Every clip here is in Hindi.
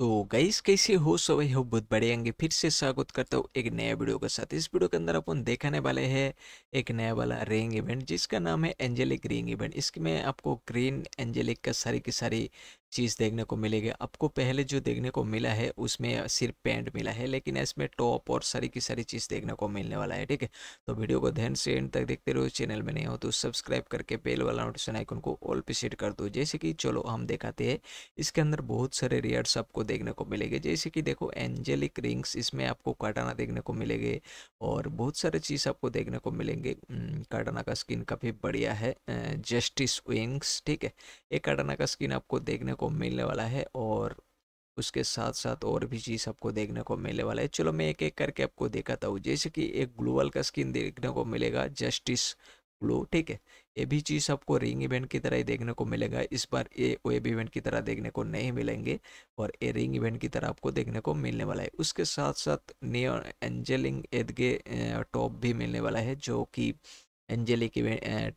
तो गाइस कैसे हो सभी, हो बहुत बड़े आएंगे। फिर से स्वागत करता हूँ एक नया वीडियो के साथ। इस वीडियो के अंदर अपन देखने वाले हैं एक नया वाला रिंग इवेंट जिसका नाम है एंजेलिक रिंग इवेंट। इसमें आपको ग्रीन एंजेलिक का सारी की सारी चीज़ देखने को मिलेगी। आपको पहले जो देखने को मिला है उसमें सिर्फ पैंट मिला है, लेकिन इसमें टॉप और सारी की सारी चीज़ देखने को मिलने वाला है। ठीक है, तो वीडियो को ध्यान से एंड तक देखते रहो। चैनल में नहीं हो तो सब्सक्राइब करके बेल वाला नोटिफिकेशन आइकन को ऑल पे सेट कर दो। जैसे कि चलो हम दिखाते हैं, इसके अंदर बहुत सारे रेयर्स आपको देखने को मिलेंगे। जैसे कि देखो एंजेलिक रिंग्स, इसमें आपको कार्डाना देखने को मिलेंगे और बहुत सारे चीज़ आपको देखने को मिलेंगे। कार्डाना का स्किन काफ़ी बढ़िया है, जस्टिस विंग्स। ठीक है, एक कार्डाना का स्किन आपको देखने को मिलने वाला है और उसके साथ साथ और भी चीज़ आपको देखने को मिलने वाला है। चलो मैं एक एक करके आपको दिखाता हूँ। जैसे कि एक ग्लोबल का स्किन देखने को मिलेगा, जस्टिस ग्लो। ठीक है, ये भी चीज़ आपको रिंग इवेंट की तरह ही देखने को मिलेगा। इस बार ये वेब इवेंट की तरह देखने को नहीं मिलेंगे और ये रिंग इवेंट की तरह आपको देखने को मिलने वाला है। उसके साथ साथ नियो एंजेलिंग एदगे टॉप भी मिलने वाला है जो कि एंजेलिक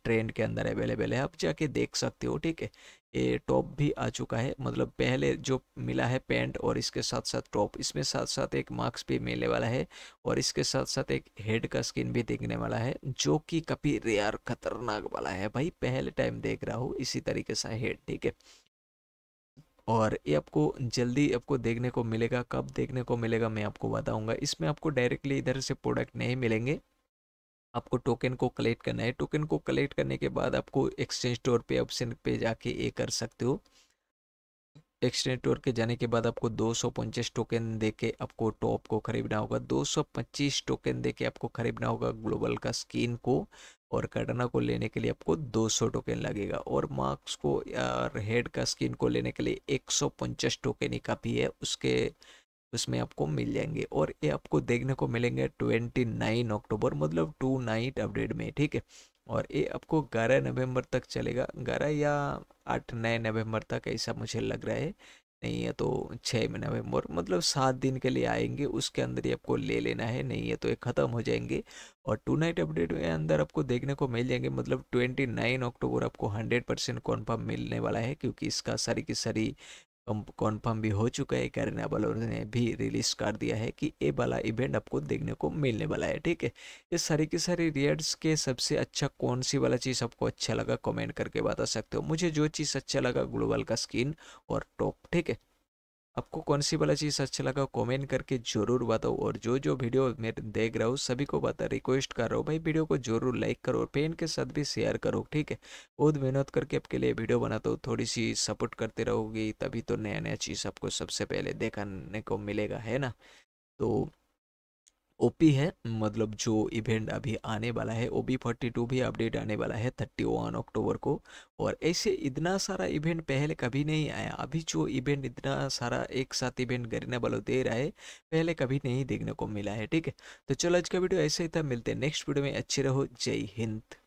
ट्रेंड के अंदर अवेलेबल है, आप जाके देख सकते हो। ठीक है, ये टॉप भी आ चुका है, मतलब पहले जो मिला है पैंट और इसके साथ साथ टॉप, इसमें साथ साथ एक मास्क भी मिलने वाला है और इसके साथ साथ एक हेड का स्किन भी देखने वाला है जो कि काफ़ी रेयर खतरनाक वाला है। भाई पहले टाइम देख रहा हूँ इसी तरीके से हेड। ठीक है, और ये आपको जल्दी आपको देखने को मिलेगा। कब देखने को मिलेगा मैं आपको बताऊँगा। इसमें आपको डायरेक्टली इधर से प्रोडक्ट नहीं मिलेंगे, आपको टोकन को कलेक्ट करना है। टोकन को कलेक्ट करने के बाद आपको एक्सचेंज स्टोर पे ऑप्शन पे जाके ये कर सकते हो। एक्सचेंज स्टोर के जाने के बाद आपको 250 टोकन देके आपको टॉप को खरीदना होगा, 225 टोकन देके आपको खरीदना होगा ग्लोबल का स्किन को, और कार्डाना को लेने के लिए आपको 200 टोकन लगेगा और मार्क्स को और हेड का स्किन को लेने के लिए 150 टोकन ही काफ़ी है, उसके उसमें आपको मिल जाएंगे। और ये आपको देखने को मिलेंगे 29 अक्टूबर, मतलब 2 नाइट अपडेट में। ठीक है, और ये आपको 11 नवंबर तक चलेगा, 11 या 8-9 नवंबर तक, ऐसा मुझे लग रहा है। नहीं है तो 6 नवंबर, मतलब 7 दिन के लिए आएंगे, उसके अंदर ही आपको ले लेना है। नहीं है तो ये ख़त्म हो जाएंगे और 2 नाइट अपडेट के अंदर आपको देखने को मिल जाएंगे, मतलब 29 अक्टूबर आपको 100% कॉन्फर्म मिलने वाला है, क्योंकि इसका सारी की सारी कॉन्फर्म भी हो चुका है। करीना बलोर ने भी रिलीज कर दिया है कि ये वाला इवेंट आपको देखने को मिलने वाला है। ठीक है, ये सारी की सारी रियड्स के सबसे अच्छा कौन सी वाला चीज़ आपको अच्छा लगा कमेंट करके बता सकते हो। मुझे जो चीज़ अच्छा लगा ग्लोबल का स्किन और टॉप। ठीक है, आपको कौन सी वाला चीज़ अच्छा लगा कमेंट करके जरूर बताओ। और जो वीडियो मैं देख रहा हूँ सभी को रिक्वेस्ट कर रहा हूँ भाई वीडियो को जरूर लाइक करो और फ्रेंड के साथ भी शेयर करो। ठीक है, बहुत मेहनत करके आपके लिए वीडियो बनाता हूँ, थोड़ी सी सपोर्ट करते रहोगी तभी तो नया नया चीज़ आपको सबसे पहले देखने को मिलेगा, है ना। तो ओपी है, मतलब जो इवेंट अभी आने वाला है OB42 भी अपडेट आने वाला है 31 अक्टूबर को। और ऐसे इतना सारा इवेंट पहले कभी नहीं आया। अभी जो इवेंट इतना सारा एक साथ इवेंट करीना बलोर दे रहा है पहले कभी नहीं देखने को मिला है। ठीक है, तो चलो आज का वीडियो ऐसे ही था, मिलते हैं नेक्स्ट वीडियो में। अच्छे रहो, जय हिंद।